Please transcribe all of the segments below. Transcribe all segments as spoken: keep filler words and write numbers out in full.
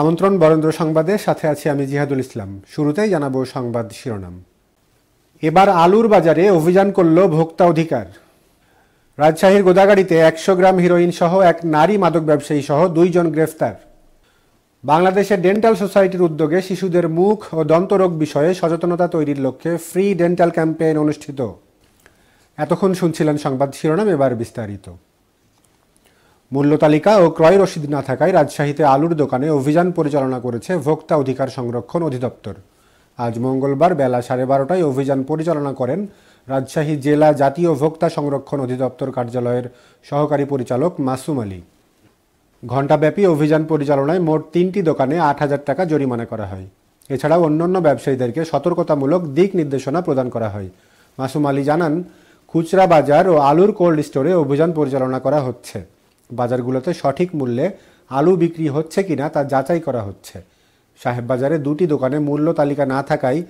আমন্ত্রণ বরেন্দ্র সংবাদের সাথে আছি আমি জিহাদুল ইসলাম। শুরুতেই জানাবো সংবাদ শিরোনাম। এবার আলুর বাজারে অভিযান করল ভোক্তা অধিকার। রাজশাহীর গোদাগাড়িতে একশো গ্রাম হিরোইন সহ এক নারী মাদক ব্যবসায়ী সহ দুইজন গ্রেফতার। বাংলাদেশের ডেন্টাল সোসাইটির উদ্যোগে শিশুদের মুখ ও দন্তরোগ বিষয়ে সচেতনতা তৈরির লক্ষ্যে ফ্রি ডেন্টাল ক্যাম্পেইন অনুষ্ঠিত। এতক্ষণ শুনছিলেন সংবাদ শিরোনাম, এবার বিস্তারিত। মূল্য তালিকা ও ক্রয় রসিদ না থাকায় রাজশাহীতে আলুর দোকানে অভিযান পরিচালনা করেছে ভোক্তা অধিকার সংরক্ষণ অধিদপ্তর। আজ মঙ্গলবার বেলা সাড়ে বারোটায় অভিযান পরিচালনা করেন রাজশাহী জেলা জাতীয় ভোক্তা সংরক্ষণ অধিদপ্তর কার্যালয়ের সহকারী পরিচালক মাসুম আলী। ঘণ্টাব্যাপী অভিযান পরিচালনায় মোট তিনটি দোকানে আট হাজার টাকা জরিমানা করা হয়। এছাড়াও অন্যান্য ব্যবসায়ীদেরকে সতর্কতামূলক দিক নির্দেশনা প্রদান করা হয়। মাসুম আলী জানান, খুচরা বাজার ও আলুর কোল্ড স্টোরে অভিযান পরিচালনা করা হচ্ছে। বাজারগুলোতে সঠিক মূল্যে আলু বিক্রি হচ্ছে কিনা তা যাচাই করা হচ্ছে। সাহেব বাজারে দুটি দোকানে মূল্য তালিকা না থাকায়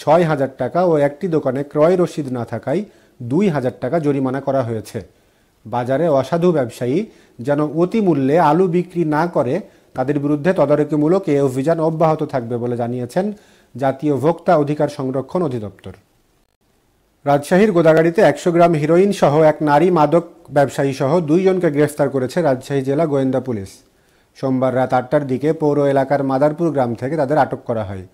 ছয় হাজার টাকা ও একটি দোকানে ক্রয় রসিদ না থাকায় দুই হাজার টাকা জরিমানা করা হয়েছে। বাজারে অসাধু ব্যবসায়ী যেন অতি মূল্যে আলু বিক্রি না করে তাদের বিরুদ্ধে তদারকিমূলক এ অভিযান অব্যাহত থাকবে বলে জানিয়েছেন জাতীয় ভোক্তা অধিকার সংরক্ষণ অধিদপ্তর। রাজশাহীর গোদাগাড়িতে একশো গ্রাম হিরোইন সহ এক নারী মাদক ব্যবসায়ী সহ দুইজনকে গ্রেফতার করেছে রাজশাহী জেলা গোয়েন্দা পুলিশ। সোমবার রাত আটটার দিকে পৌর এলাকার মাদারপুর গ্রাম থেকে তাদের আটক করা হয়।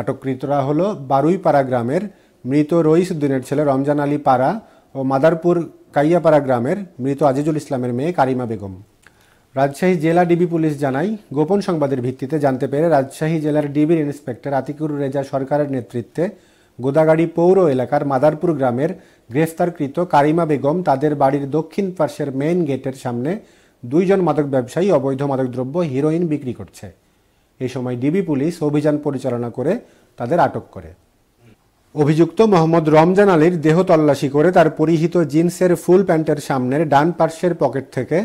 আটককৃতরা হল বারুইপাড়া গ্রামের মৃত রইস উদ্দিনের ছেলে রমজান আলী পাড়া ও মাদারপুর কাইয়াপাড়া গ্রামের মৃত আজিজুল ইসলামের মেয়ে কারিমা বেগম। রাজশাহী জেলা ডিবি পুলিশ জানায়, গোপন সংবাদের ভিত্তিতে জানতে পেরে রাজশাহী জেলার ডিবির ইন্সপেক্টর আতিকুর রেজা সরকারের নেতৃত্বে গোদাগাড়ি পৌর এলাকার মাদারপুর গ্রামের গ্রেফতারকৃত কারিমা বেগম তাদের বাড়ির দক্ষিণ পার্শ্বের মেইন গেটের সামনে দুইজন মাদক ব্যবসায়ী অবৈধ মাদকদ্রব্য হিরোইন বিক্রি করছে। এ সময় ডিবি পুলিশ অভিযান পরিচালনা করে তাদের আটক করে। অভিযুক্ত মোহাম্মদ রমজান আলীর দেহ তল্লাশি করে তার পরিহিত জিন্সের ফুল প্যান্টের সামনের ডান পার্শ্বের পকেট থেকে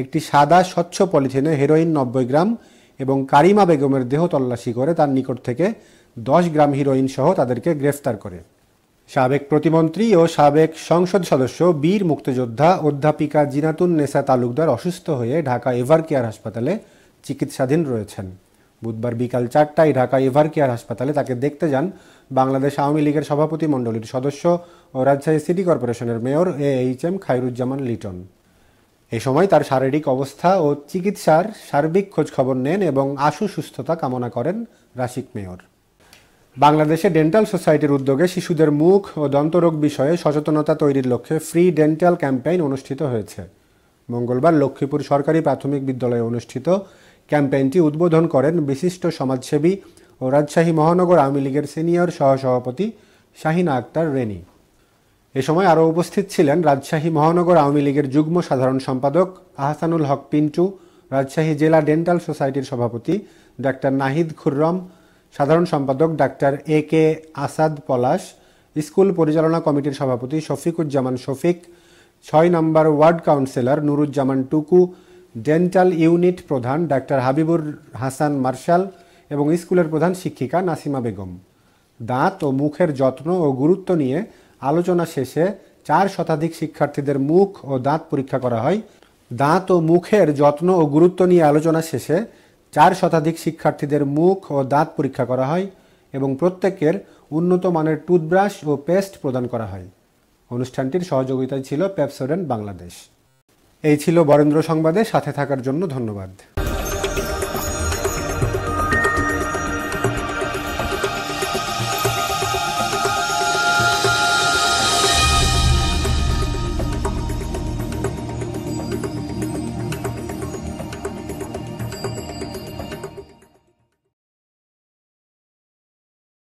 একটি সাদা স্বচ্ছ পলিথিনে হিরোইন নব্বই গ্রাম এবং কারিমা বেগমের দেহ তল্লাশি করে তার নিকট থেকে দশ গ্রাম হিরোইন সহ তাদেরকে গ্রেফতার করে। সাবেক প্রতিমন্ত্রী ও সাবেক সংসদ সদস্য বীর মুক্তিযোদ্ধা অধ্যাপিকা জিনাতুন নেসা তালুকদার অসুস্থ হয়ে ঢাকা এভার কেয়ার হাসপাতালে চিকিৎসাধীন রয়েছেন। বুধবার বিকাল চারটায় ঢাকা এভার কেয়ার হাসপাতালে তাকে দেখতে যান বাংলাদেশ আওয়ামী লীগের সভাপতি মণ্ডলীর সদস্য ও রাজশাহী সিটি কর্পোরেশনের mayor A H M Khairuzzaman Liton. এ সময় তার শারীরিক অবস্থা ও চিকিৎসার সার্বিক খোঁজখবর নেন এবং আশু সুস্থতা কামনা করেন রাশিক মেয়র। বাংলাদেশে ডেন্টাল সোসাইটির উদ্যোগে শিশুদের মুখ ও দন্তরোগ বিষয়ে সচেতনতা তৈরির লক্ষ্যে ফ্রি ডেন্টাল ক্যাম্পেইন অনুষ্ঠিত হয়েছে। মঙ্গলবার লক্ষ্মীপুর সরকারি প্রাথমিক বিদ্যালয়ে অনুষ্ঠিত ক্যাম্পেইনটি উদ্বোধন করেন বিশিষ্ট সমাজসেবী ও রাজশাহী মহানগর আওয়ামী লীগের সিনিয়র সহসভাপতি শাহিনা আক্তার রেনি। এ সময় আরও উপস্থিত ছিলেন রাজশাহী মহানগর আওয়ামী লীগের যুগ্ম সাধারণ সম্পাদক আহসানুল হক পিন্টু, রাজশাহী জেলা ডেন্টাল সোসাইটির সভাপতি ডাক্তার নাহিদ খুররম, সাধারণ সম্পাদক ডাক্তার A K Asad Palash, school পরিচালনা কমিটির সভাপতি শফিকুজ্জামান শফিক, ছয় নম্বর ward councillor Nuruzzaman Tuku, dental unit প্রধান ডাক্তার হাবিবুর হাসান মার্শাল এবং স্কুলের প্রধান শিক্ষিকা নাসিমা বেগম। দাঁত ও মুখের যত্ন ও গুরুত্ব নিয়ে আলোচনা শেষে চার শতাধিক শিক্ষার্থীদের মুখ ও দাঁত পরীক্ষা করা হয়। দাঁত ও মুখের যত্ন ও গুরুত্ব নিয়ে আলোচনা শেষে চার শতাধিক শিক্ষার্থীদের মুখ ও দাঁত পরীক্ষা করা হয় এবং প্রত্যেকের উন্নত মানের টুথব্রাশ ও পেস্ট প্রদান করা হয়। অনুষ্ঠানটির সহযোগিতায় ছিল পেপসোডেন্ট বাংলাদেশ। এই ছিল বরেন্দ্র সংবাদে, সাথে থাকার জন্য ধন্যবাদ।